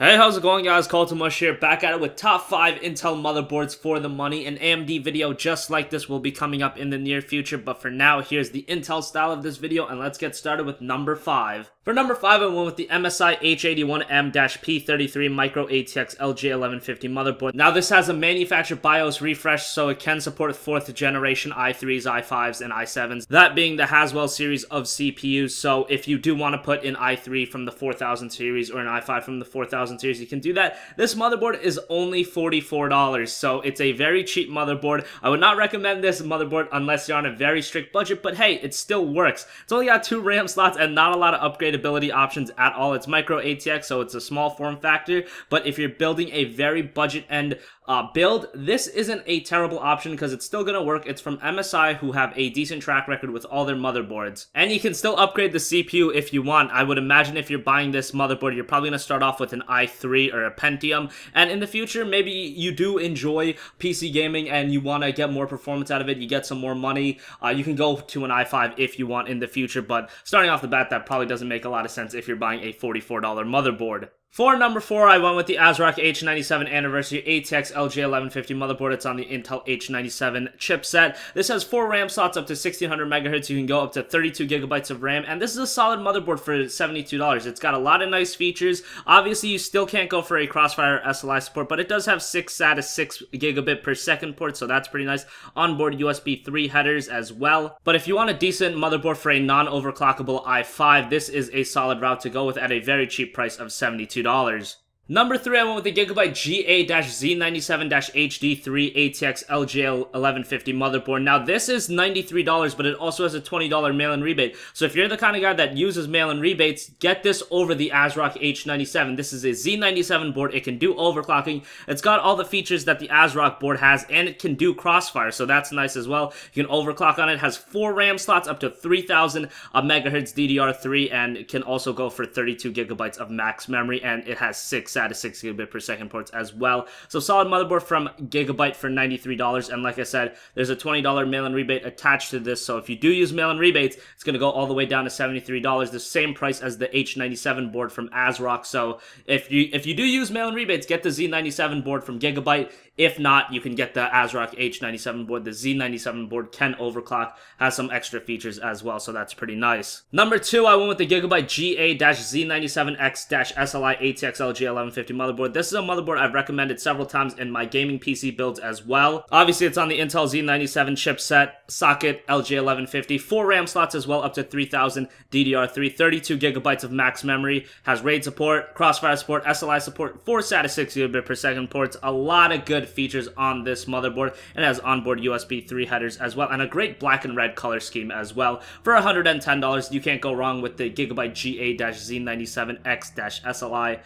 Hey, how's it going, guys? CultOfMush here, back at it with top 5 Intel motherboards for the money. An AMD video just like this will be coming up in the near future, but for now, here's the Intel style of this video, and let's get started with number 5. For number 5, I went with the MSI H81M-P33 Micro ATX-L-G1150 motherboard. Now, this has a manufacturer BIOS refresh, so it can support 4th generation i3s, i5s, and i7s, that being the Haswell series of CPUs, so if you do want to put an i3 from the 4000 series or an i5 from the 4000 series, you can do that. This motherboard is only $44, so it's a very cheap motherboard. I would not recommend this motherboard unless you're on a very strict budget, but hey, it still works. It's only got 2 RAM slots and not a lot of upgradability options at all. It's micro ATX, so it's a small form factor, but if you're building a very budget end build, this isn't a terrible option because it's still gonna work. It's from MSI, who have a decent track record with all their motherboards, and you can still upgrade the CPU if you want. I would imagine if you're buying this motherboard, you're probably gonna start off with an i3 or a Pentium, and in the future, maybe you do enjoy PC gaming and you want to get more performance out of it, you get some more money, you can go to an i5 if you want in the future, but starting off the bat, that probably doesn't make a lot of sense if you're buying a $44 motherboard. For number 4, I went with the ASRock H97 Anniversary ATX LGA1150 motherboard. It's on the Intel H97 chipset. This has 4 RAM slots up to 1600 MHz. You can go up to 32 gigabytes of RAM, and this is a solid motherboard for $72. It's got a lot of nice features. Obviously, you still can't go for a Crossfire SLI support, but it does have 6 SATA 6 gigabit per second ports, so that's pretty nice. Onboard USB 3 headers as well. But if you want a decent motherboard for a non-overclockable i5, this is a solid route to go with at a very cheap price of $72. Number 3, I went with the Gigabyte GA-Z97X-SLI-ATXL-G11 ATX-LGA1150 motherboard. Now, this is $93, but it also has a $20 mail-in rebate. So if you're the kind of guy that uses mail-in rebates, get this over the ASRock H97. This is a Z97 board. It can do overclocking. It's got all the features that the ASRock board has, and it can do Crossfire, so that's nice as well. You can overclock on it. It has 4 RAM slots up to 3000 MHz DDR3, and it can also go for 32 gigabytes of max memory, and it has 6 SATA 6 gigabit per second ports as well. So solid motherboard from Gigabyte for $93, and like I said, there's a $20 mail-in rebate attached to this, so if you do use mail-in rebates, it's going to go all the way down to $73, the same price as the H97 board from ASRock. So if you do use mail-in rebates, get the Z97 board from Gigabyte. If not, you can get the ASRock H97 board. The Z97 board can overclock, has some extra features as well, so that's pretty nice. Number 2, I went with the Gigabyte GA-Z97X-SLI-ATXL-G1150 motherboard. This is a motherboard I've recommended several times in my gaming PC builds as well. Obviously, it's on the Intel Z97 chipset, socket LG1150, 4 RAM slots as well, up to 3000 DDR3, 32 gigabytes of max memory, has RAID support, Crossfire support, SLI support, 4 SATA 6 gigabit per second ports, a lot of good features on this motherboard, and has onboard USB 3 headers as well, and a great black and red color scheme as well. For $110, you can't go wrong with the Gigabyte GA-Z97X-SLI.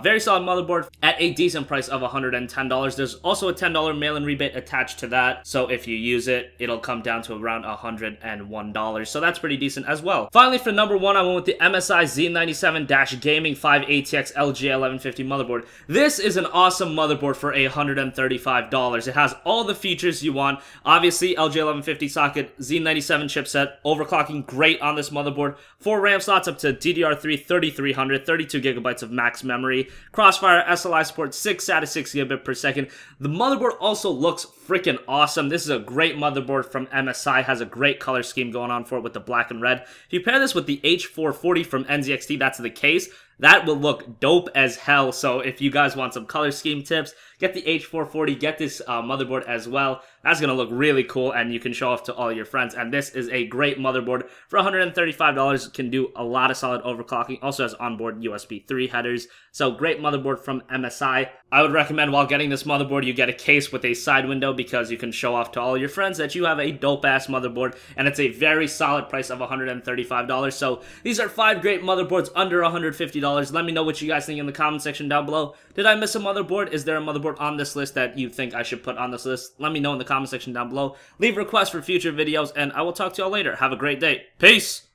Very solid motherboard at a decent price of $110. There's also a $10 mail-in rebate attached to that, so if you use it, it'll come down to around $101, so that's pretty decent as well. Finally, for number 1, I went with the MSI Z97-Gaming 5 ATX-LGA1150 motherboard. This is an awesome motherboard for $135. It has all the features you want. Obviously, LGA1150 socket, Z97 chipset, overclocking great on this motherboard. 4 RAM slots up to DDR3, 3300, 32 gigabytes of max memory. Crossfire SLI support, 6 SATA 6 gigabit per second. The motherboard also looks freaking awesome. This is a great motherboard from MSI, has a great color scheme going on for it with the black and red. If you pair this with the H440 from NZXT, that's the case, that will look dope as hell. So if you guys want some color scheme tips, get the H440, get this motherboard as well. That's going to look really cool, and you can show off to all your friends. And this is a great motherboard for $135. It can do a lot of solid overclocking. Also has onboard USB 3 headers. So great motherboard from MSI. I would recommend while getting this motherboard, you get a case with a side window, because you can show off to all your friends that you have a dope-ass motherboard, and it's a very solid price of $135. So these are 5 great motherboards under $150. Let me know what you guys think in the comment section down below. Did I miss a motherboard? Is there a motherboard on this list that you think I should put on this list? Let me know in the comment section down below. Leave requests for future videos, and I will talk to y'all later. Have a great day. Peace!